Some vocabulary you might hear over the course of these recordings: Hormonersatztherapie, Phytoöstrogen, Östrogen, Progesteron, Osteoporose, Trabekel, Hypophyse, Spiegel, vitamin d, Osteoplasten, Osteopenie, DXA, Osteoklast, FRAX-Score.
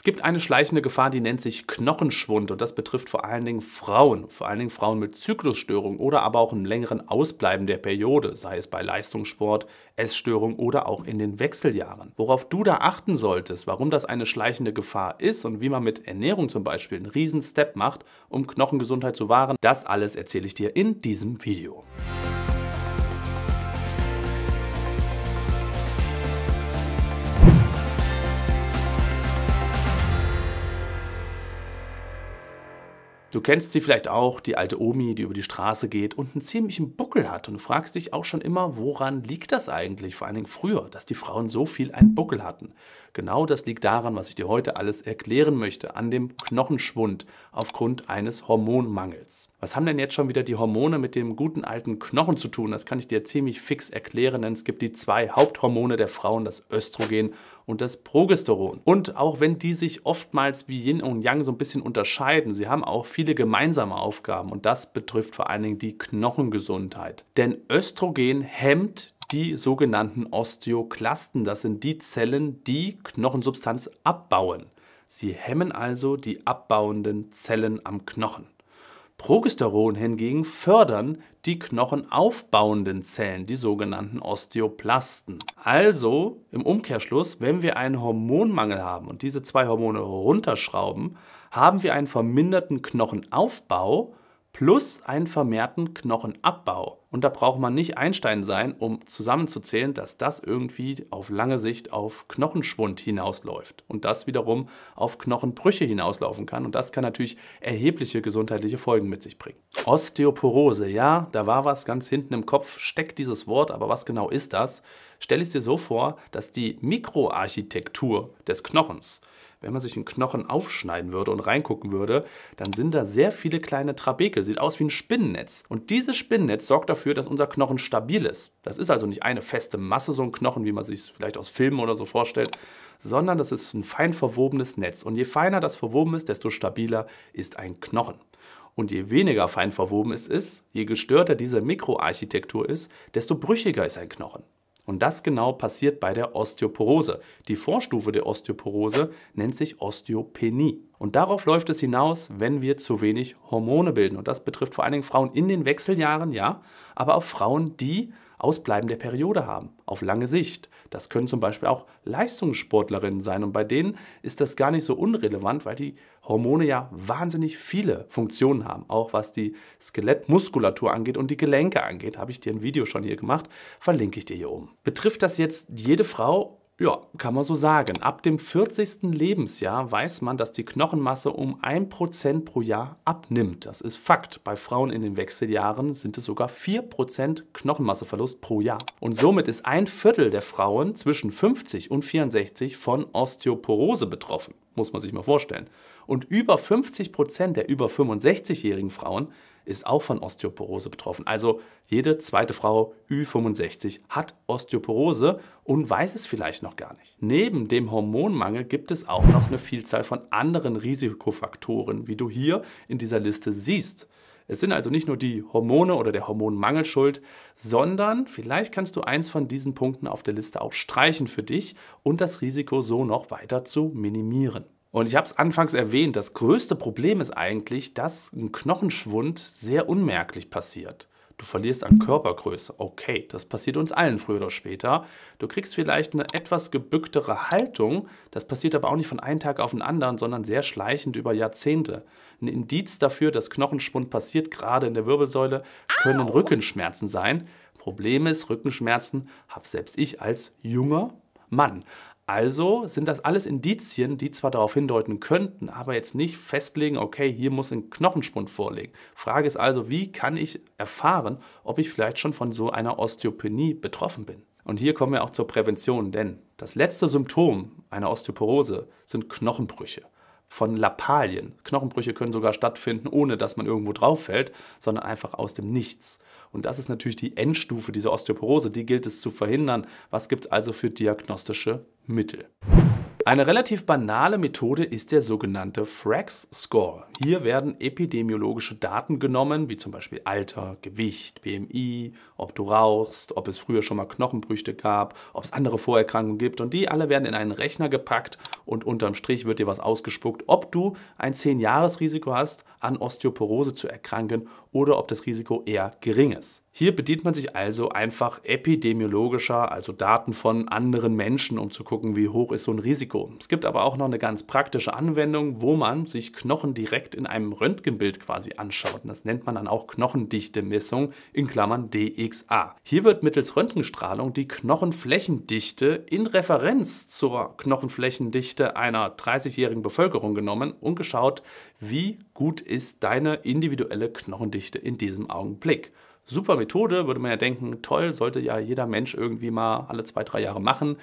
Es gibt eine schleichende Gefahr, die nennt sich Knochenschwund, und das betrifft vor allen Dingen Frauen mit Zyklusstörungen oder aber auch einem längeren Ausbleiben der Periode, sei es bei Leistungssport, Essstörung oder auch in den Wechseljahren. Worauf du da achten solltest, warum das eine schleichende Gefahr ist und wie man mit Ernährung zum Beispiel einen riesen Step macht, um Knochengesundheit zu wahren, das alles erzähle ich dir in diesem Video. Du kennst sie vielleicht auch, die alte Omi, die über die Straße geht und einen ziemlichen Buckel hat. Und du fragst dich auch schon immer, woran liegt das eigentlich, vor allen Dingen früher, dass die Frauen so viel einen Buckel hatten. Genau das liegt daran, was ich dir heute alles erklären möchte, an dem Knochenschwund aufgrund eines Hormonmangels. Was haben denn jetzt schon wieder die Hormone mit dem guten alten Knochen zu tun? Das kann ich dir ziemlich fix erklären, denn es gibt die zwei Haupthormone der Frauen, das Östrogen und das Progesteron. Und auch wenn die sich oftmals wie Yin und Yang so ein bisschen unterscheiden, sie haben auch viele gemeinsame Aufgaben, und das betrifft vor allen Dingen die Knochengesundheit. Denn Östrogen hemmt die sogenannten Osteoklasten. Das sind die Zellen, die Knochensubstanz abbauen. Sie hemmen also die abbauenden Zellen am Knochen. Progesteron hingegen fördern die knochenaufbauenden Zellen, die sogenannten Osteoplasten. Also im Umkehrschluss, wenn wir einen Hormonmangel haben und diese zwei Hormone runterschrauben, haben wir einen verminderten Knochenaufbau plus einen vermehrten Knochenabbau. Und da braucht man nicht Einstein sein, um zusammenzuzählen, dass das irgendwie auf lange Sicht auf Knochenschwund hinausläuft und das wiederum auf Knochenbrüche hinauslaufen kann. Und das kann natürlich erhebliche gesundheitliche Folgen mit sich bringen. Osteoporose, ja, da war was ganz hinten im Kopf, steckt dieses Wort, aber was genau ist das? Stell es dir so vor, dass die Mikroarchitektur des Knochens, wenn man sich einen Knochen aufschneiden würde und reingucken würde, dann sind da sehr viele kleine Trabekel. Sieht aus wie ein Spinnennetz. Und dieses Spinnennetz sorgt dafür, dass unser Knochen stabil ist. Das ist also nicht eine feste Masse, so ein Knochen, wie man sich es vielleicht aus Filmen oder so vorstellt, sondern das ist ein fein verwobenes Netz. Und je feiner das verwoben ist, desto stabiler ist ein Knochen. Und je weniger fein verwoben es ist, je gestörter diese Mikroarchitektur ist, desto brüchiger ist ein Knochen. Und das genau passiert bei der Osteoporose. Die Vorstufe der Osteoporose nennt sich Osteopenie. Und darauf läuft es hinaus, wenn wir zu wenig Hormone bilden. Und das betrifft vor allen Dingen Frauen in den Wechseljahren, ja, aber auch Frauen, die Ausbleiben der Periode haben, auf lange Sicht. Das können zum Beispiel auch Leistungssportlerinnen sein, und bei denen ist das gar nicht so unrelevant, weil die Hormone ja wahnsinnig viele Funktionen haben, auch was die Skelettmuskulatur angeht und die Gelenke angeht. Habe ich dir ein Video schon hier gemacht, verlinke ich dir hier oben. Betrifft das jetzt jede Frau? Ja, kann man so sagen. Ab dem 40. Lebensjahr weiß man, dass die Knochenmasse um 1% pro Jahr abnimmt. Das ist Fakt. Bei Frauen in den Wechseljahren sind es sogar 4% Knochenmasseverlust pro Jahr. Und somit ist 1/4 der Frauen zwischen 50 und 64 von Osteoporose betroffen. Muss man sich mal vorstellen. Und über 50% der über 65-jährigen Frauen ist auch von Osteoporose betroffen. Also jede zweite Frau Ü65 hat Osteoporose und weiß es vielleicht noch gar nicht. Neben dem Hormonmangel gibt es auch noch eine Vielzahl von anderen Risikofaktoren, wie du hier in dieser Liste siehst. Es sind also nicht nur die Hormone oder der Hormonmangel schuld, sondern vielleicht kannst du eins von diesen Punkten auf der Liste auch streichen für dich und das Risiko so noch weiter zu minimieren. Und ich habe es anfangs erwähnt, das größte Problem ist eigentlich, dass ein Knochenschwund sehr unmerklich passiert. Du verlierst an Körpergröße. Okay, das passiert uns allen früher oder später. Du kriegst vielleicht eine etwas gebücktere Haltung. Das passiert aber auch nicht von einem Tag auf den anderen, sondern sehr schleichend über Jahrzehnte. Ein Indiz dafür, dass Knochenschwund passiert, gerade in der Wirbelsäule, können Rückenschmerzen sein. Problem ist, Rückenschmerzen habe selbst ich als junger Mann. Also sind das alles Indizien, die zwar darauf hindeuten könnten, aber jetzt nicht festlegen, okay, hier muss ein Knochenschwund vorliegen. Frage ist also, wie kann ich erfahren, ob ich vielleicht schon von so einer Osteopenie betroffen bin? Und hier kommen wir auch zur Prävention, denn das letzte Symptom einer Osteoporose sind Knochenbrüche von Lappalien. Knochenbrüche können sogar stattfinden, ohne dass man irgendwo drauf fällt, sondern einfach aus dem Nichts. Und das ist natürlich die Endstufe dieser Osteoporose, die gilt es zu verhindern. Was gibt es also für diagnostische Mittel? Eine relativ banale Methode ist der sogenannte FRAX-Score. Hier werden epidemiologische Daten genommen, wie zum Beispiel Alter, Gewicht, BMI, ob du rauchst, ob es früher schon mal Knochenbrüche gab, ob es andere Vorerkrankungen gibt, und die alle werden in einen Rechner gepackt und unterm Strich wird dir was ausgespuckt, ob du ein 10-Jahres-Risiko hast, an Osteoporose zu erkranken oder ob das Risiko eher gering ist. Hier bedient man sich also einfach epidemiologischer, also Daten von anderen Menschen, um zu gucken, wie hoch ist so ein Risiko. Es gibt aber auch noch eine ganz praktische Anwendung, wo man sich Knochen direkt in einem Röntgenbild quasi anschaut. Und das nennt man dann auch Knochendichte-Messung, in Klammern DXA. Hier wird mittels Röntgenstrahlung die Knochenflächendichte in Referenz zur Knochenflächendichte einer 30-jährigen Bevölkerung genommen und geschaut, wie gut ist deine individuelle Knochendichte in diesem Augenblick. Super Methode, würde man ja denken, toll, sollte ja jeder Mensch irgendwie mal alle 2-3 Jahre machen.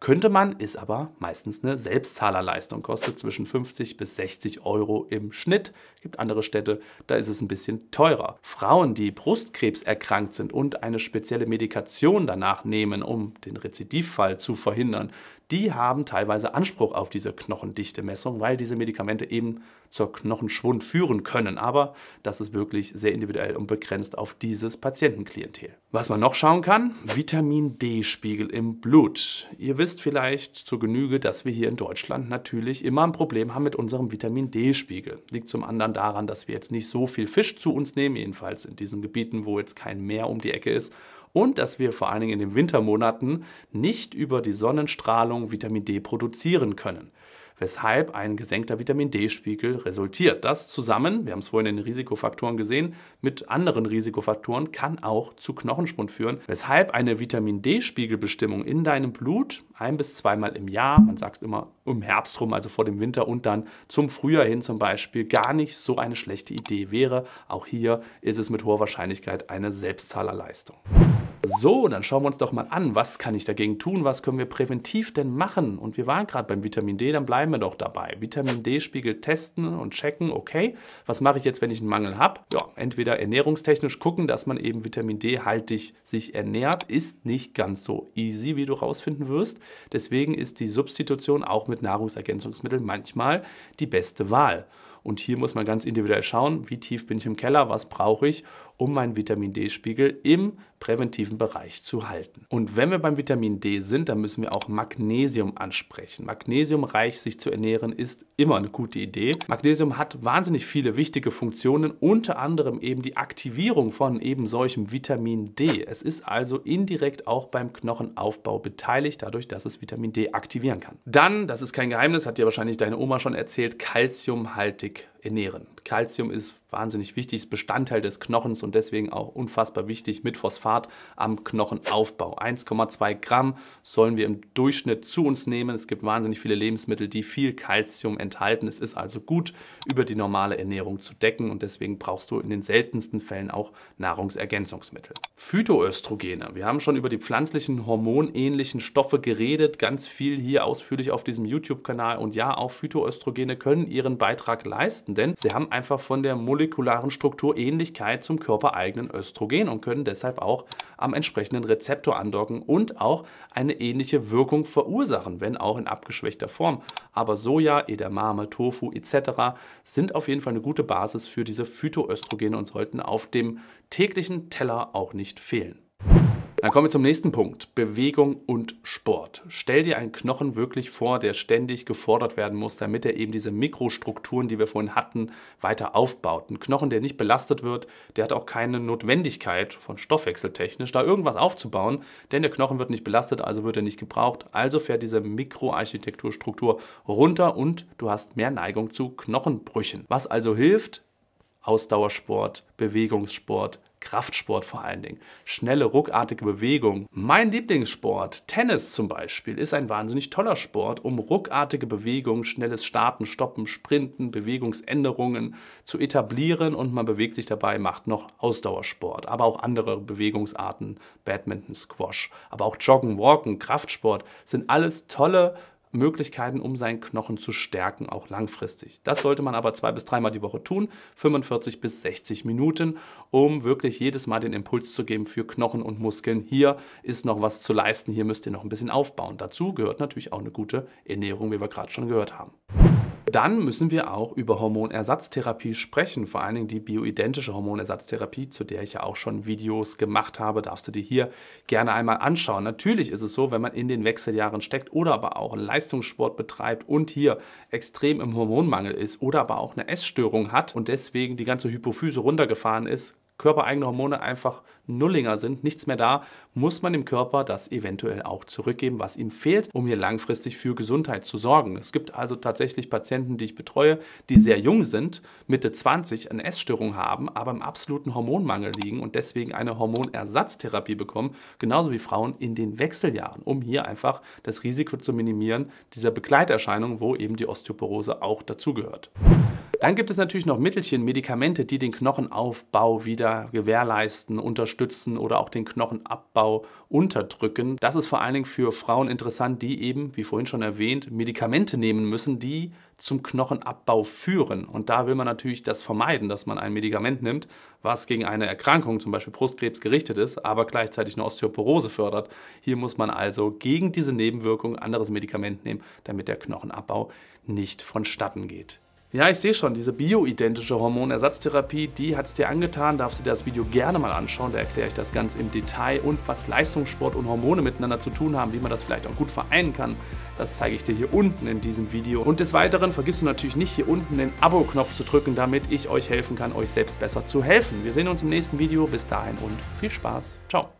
Könnte man, ist aber meistens eine Selbstzahlerleistung, kostet zwischen 50 bis 60 Euro im Schnitt. Es gibt andere Städte, da ist es ein bisschen teurer. Frauen, die Brustkrebs erkrankt sind und eine spezielle Medikation danach nehmen, um den Rezidivfall zu verhindern, die haben teilweise Anspruch auf diese Knochendichte-Messung, weil diese Medikamente eben zur Knochenschwund führen können. Aber das ist wirklich sehr individuell und begrenzt auf dieses Patientenklientel. Was man noch schauen kann, Vitamin-D-Spiegel im Blut. Ihr wisst vielleicht zur Genüge, dass wir hier in Deutschland natürlich immer ein Problem haben mit unserem Vitamin-D-Spiegel. Liegt zum anderen daran, dass wir jetzt nicht so viel Fisch zu uns nehmen, jedenfalls in diesen Gebieten, wo jetzt kein Meer um die Ecke ist. Und dass wir vor allen Dingen in den Wintermonaten nicht über die Sonnenstrahlung Vitamin D produzieren können, weshalb ein gesenkter Vitamin-D-Spiegel resultiert. Das zusammen, wir haben es vorhin in den Risikofaktoren gesehen, mit anderen Risikofaktoren kann auch zu Knochenschwund führen, weshalb eine Vitamin-D-Spiegelbestimmung in deinem Blut 1- bis 2-mal im Jahr, man sagt immer im Herbst rum, also vor dem Winter und dann zum Frühjahr hin zum Beispiel, gar nicht so eine schlechte Idee wäre. Auch hier ist es mit hoher Wahrscheinlichkeit eine Selbstzahlerleistung. So, dann schauen wir uns doch mal an, was kann ich dagegen tun, was können wir präventiv denn machen? Und wir waren gerade beim Vitamin D, dann bleiben wir doch dabei. Vitamin D-Spiegel testen und checken, okay, was mache ich jetzt, wenn ich einen Mangel habe? Ja, entweder ernährungstechnisch gucken, dass man eben Vitamin D-haltig sich ernährt, ist nicht ganz so easy, wie du rausfinden wirst. Deswegen ist die Substitution auch mit Nahrungsergänzungsmitteln manchmal die beste Wahl. Und hier muss man ganz individuell schauen, wie tief bin ich im Keller, was brauche ich, um meinen Vitamin-D-Spiegel im präventiven Bereich zu halten. Und wenn wir beim Vitamin D sind, dann müssen wir auch Magnesium ansprechen. Magnesiumreich sich zu ernähren ist immer eine gute Idee. Magnesium hat wahnsinnig viele wichtige Funktionen, unter anderem eben die Aktivierung von eben solchem Vitamin D. Es ist also indirekt auch beim Knochenaufbau beteiligt, dadurch, dass es Vitamin D aktivieren kann. Dann, das ist kein Geheimnis, hat dir wahrscheinlich deine Oma schon erzählt, Calciumhaltig ernähren. Calcium ist wahnsinnig wichtig, ist Bestandteil des Knochens und deswegen auch unfassbar wichtig mit Phosphat am Knochenaufbau. 1,2 Gramm sollen wir im Durchschnitt zu uns nehmen. Es gibt wahnsinnig viele Lebensmittel, die viel Calcium enthalten. Es ist also gut, über die normale Ernährung zu decken und deswegen brauchst du in den seltensten Fällen auch Nahrungsergänzungsmittel. Phytoöstrogene. Wir haben schon über die pflanzlichen, hormonähnlichen Stoffe geredet, ganz viel hier ausführlich auf diesem YouTube-Kanal, und ja, auch Phytoöstrogene können ihren Beitrag leisten, denn sie haben einfach von der molekularen Struktur Ähnlichkeit zum körpereigenen Östrogen und können deshalb auch am entsprechenden Rezeptor andocken und auch eine ähnliche Wirkung verursachen, wenn auch in abgeschwächter Form. Aber Soja, Edamame, Tofu etc. sind auf jeden Fall eine gute Basis für diese Phytoöstrogene und sollten auf dem täglichen Teller auch nicht fehlen. Dann kommen wir zum nächsten Punkt, Bewegung und Sport. Stell dir einen Knochen wirklich vor, der ständig gefordert werden muss, damit er eben diese Mikrostrukturen, die wir vorhin hatten, weiter aufbaut. Ein Knochen, der nicht belastet wird, der hat auch keine Notwendigkeit von stoffwechseltechnisch, da irgendwas aufzubauen, denn der Knochen wird nicht belastet, also wird er nicht gebraucht. Also fährt diese Mikroarchitekturstruktur runter und du hast mehr Neigung zu Knochenbrüchen. Was also hilft? Ausdauersport, Bewegungssport, Kraftsport vor allen Dingen, schnelle, ruckartige Bewegung. Mein Lieblingssport, Tennis zum Beispiel, ist ein wahnsinnig toller Sport, um ruckartige Bewegung, schnelles Starten, Stoppen, Sprinten, Bewegungsänderungen zu etablieren, und man bewegt sich dabei, macht noch Ausdauersport, aber auch andere Bewegungsarten, Badminton, Squash, aber auch Joggen, Walken, Kraftsport sind alles tolle Möglichkeiten, um seinen Knochen zu stärken, auch langfristig. Das sollte man aber 2- bis 3-mal die Woche tun, 45 bis 60 Minuten, um wirklich jedes Mal den Impuls zu geben für Knochen und Muskeln. Hier ist noch was zu leisten, hier müsst ihr noch ein bisschen aufbauen. Dazu gehört natürlich auch eine gute Ernährung, wie wir gerade schon gehört haben. Dann müssen wir auch über Hormonersatztherapie sprechen, vor allen Dingen die bioidentische Hormonersatztherapie, zu der ich ja auch schon Videos gemacht habe, darfst du dir hier gerne einmal anschauen. Natürlich ist es so, wenn man in den Wechseljahren steckt oder aber auch einen Leistungssport betreibt und hier extrem im Hormonmangel ist oder aber auch eine Essstörung hat und deswegen die ganze Hypophyse runtergefahren ist, körpereigene Hormone einfach Nullinger sind, nichts mehr da, muss man dem Körper das eventuell auch zurückgeben, was ihm fehlt, um hier langfristig für Gesundheit zu sorgen. Es gibt also tatsächlich Patienten, die ich betreue, die sehr jung sind, Mitte 20, eine Essstörung haben, aber im absoluten Hormonmangel liegen und deswegen eine Hormonersatztherapie bekommen, genauso wie Frauen in den Wechseljahren, um hier einfach das Risiko zu minimieren, dieser Begleiterscheinung, wo eben die Osteoporose auch dazugehört. Dann gibt es natürlich noch Mittelchen, Medikamente, die den Knochenaufbau wieder gewährleisten, unterstützen oder auch den Knochenabbau unterdrücken. Das ist vor allen Dingen für Frauen interessant, die eben, wie vorhin schon erwähnt, Medikamente nehmen müssen, die zum Knochenabbau führen. Und da will man natürlich das vermeiden, dass man ein Medikament nimmt, was gegen eine Erkrankung, zum Beispiel Brustkrebs, gerichtet ist, aber gleichzeitig eine Osteoporose fördert. Hier muss man also gegen diese Nebenwirkung ein anderes Medikament nehmen, damit der Knochenabbau nicht vonstatten geht. Ja, ich sehe schon, diese bioidentische Hormonersatztherapie, die hat es dir angetan. Darfst du dir das Video gerne mal anschauen, da erkläre ich das ganz im Detail. Und was Leistungssport und Hormone miteinander zu tun haben, wie man das vielleicht auch gut vereinen kann, das zeige ich dir hier unten in diesem Video. Und des Weiteren vergiss du natürlich nicht, hier unten den Abo-Knopf zu drücken, damit ich euch helfen kann, euch selbst besser zu helfen. Wir sehen uns im nächsten Video. Bis dahin und viel Spaß. Ciao.